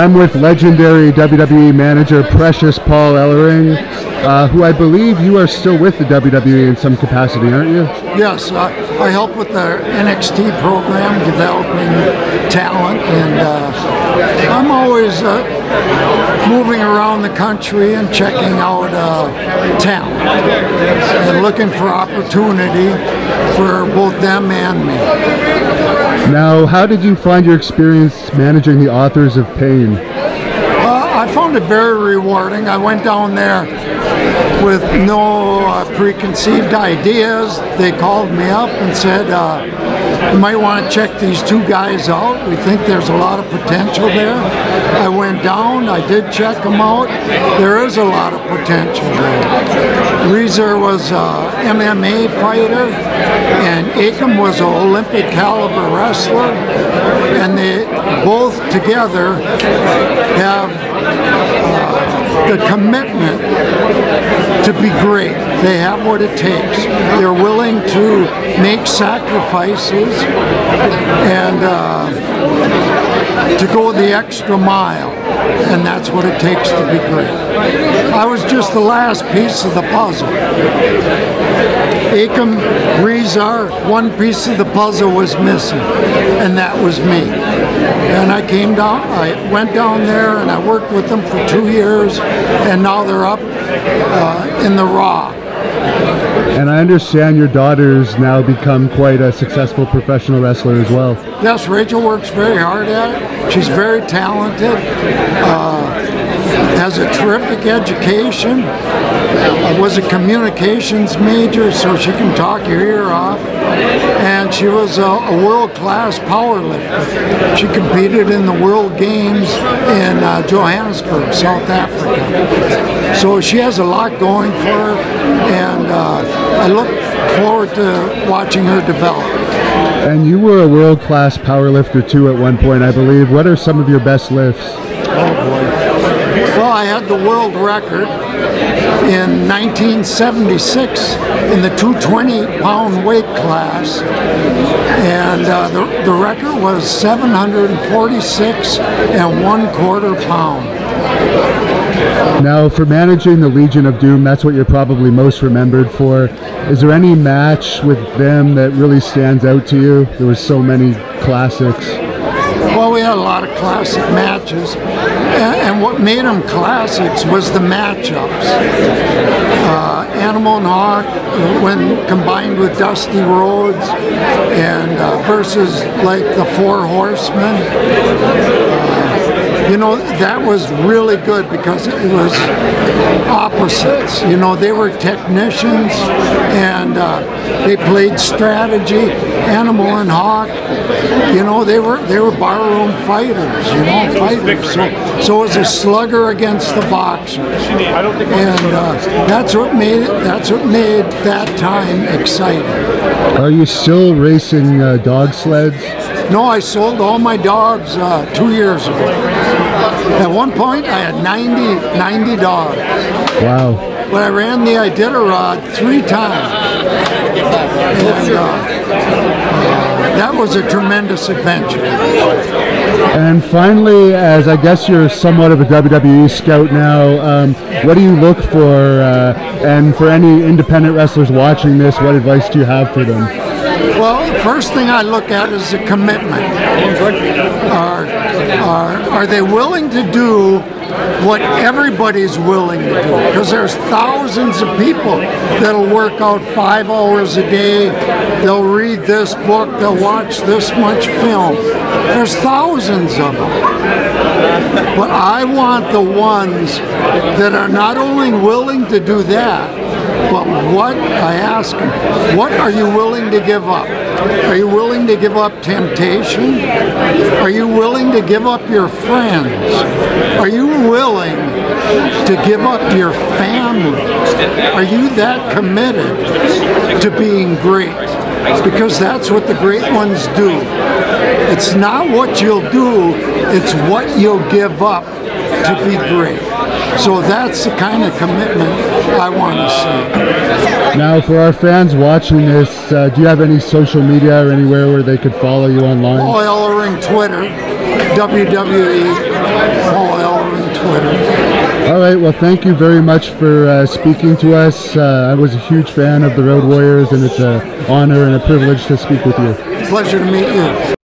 I'm with legendary WWE manager Precious Paul Ellering, who I believe you are still with the WWE in some capacity, aren't you? Yes, I help with their NXT program, developing talent, and I'm always moving around the country and checking out talent and looking for opportunity for both them and me. Now, how did you find your experience managing the Authors of Pain? I found it very rewarding. I went down there with no preconceived ideas. They called me up and said, you might want to check these two guys out. We think there's a lot of potential there. I went down, I did check them out. There is a lot of potential there. Rieser was a MMA fighter, and Akam was an Olympic caliber wrestler, and they both together have the commitment to be great. They have what it takes. They're willing to make sacrifices and to go the extra mile, and that's what it takes to be great. I was just the last piece of the puzzle. Akam Rezar, one piece of the puzzle was missing, and that was me. And I came down, I went down there and I worked with them for 2 years, and now they're up in the Raw. And I understand your daughter's now become quite a successful professional wrestler as well. Yes, Rachel works very hard at it. She's very talented, has a terrific education, was a communications major, so she can talk your ear off. And she was a world-class powerlifter. She competed in the World Games in Johannesburg, South Africa. So she has a lot going for her, and I look forward to watching her develop. And you were a world-class powerlifter too at one point, I believe. What are some of your best lifts? Oh boy. Well, I had the world record in 1976 in the 220-pound weight class, and the record was 746¼ pounds. Now, for managing the Legion of Doom, that's what you're probably most remembered for. Is there any match with them that really stands out to you? There were so many classics. Well, we had a lot of classic matches, and what made them classics was the matchups. Animal and Hawk, when combined with Dusty Rhodes, and versus like the Four Horsemen, you know, that was really good because it was opposites. You know, they were technicians, and they played strategy. Animal and Hawk, you know, they were barroom fighters, you know, fighters. So it was a slugger against the boxer, and that's what made that time exciting. Are you still racing dog sleds? No, I sold all my dogs 2 years ago. At one point, I had 90 dogs. Wow. But I ran the Iditarod 3 times. And, that was a tremendous adventure. And finally, as I guess you're somewhat of a WWE scout now, what do you look for? And for any independent wrestlers watching this, what advice do you have for them? Well, the first thing I look at is the commitment. Are they willing to do what everybody's willing to do? Because there's thousands of people that'll work out 5 hours a day, they'll read this book, they'll watch this much film. There's thousands of them. But I want the ones that are not only willing to do that, but what, I ask them, what are you willing to give up? Are you willing to give up temptation? Are you willing to give up your friends? Are you willing to give up your family? Are you that committed to being great? Because that's what the great ones do. It's not what you'll do, it's what you'll give up to be great. So that's the kind of commitment I want to see. Now, for our fans watching this, do you have any social media or anywhere where they could follow you online? Paul Ellering Twitter, WWE Paul Ellering Twitter. All right, well, thank you very much for speaking to us. I was a huge fan of the Road Warriors, and it's an honor and a privilege to speak with you. Pleasure to meet you.